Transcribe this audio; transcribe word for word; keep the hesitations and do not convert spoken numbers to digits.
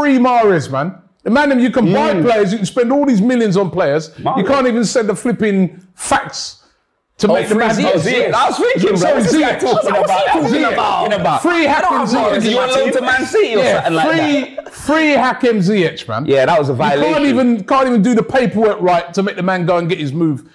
free Mahrez, man. The man, you can buy mm. players, you can spend all these millions on players. Mahrez. You can't even send the flipping facts to oh, make the man. Ziyech. Ziyech. I was thinking, bro. What's this guy talking about? What's he talking about? Free Hakim Ziyech. You're loaned to Man City or yeah, something like free, that. Free Hakim Ziyech, man. Yeah, that was a violation. You can't even, can't even do the paperwork right to make the man go and get his move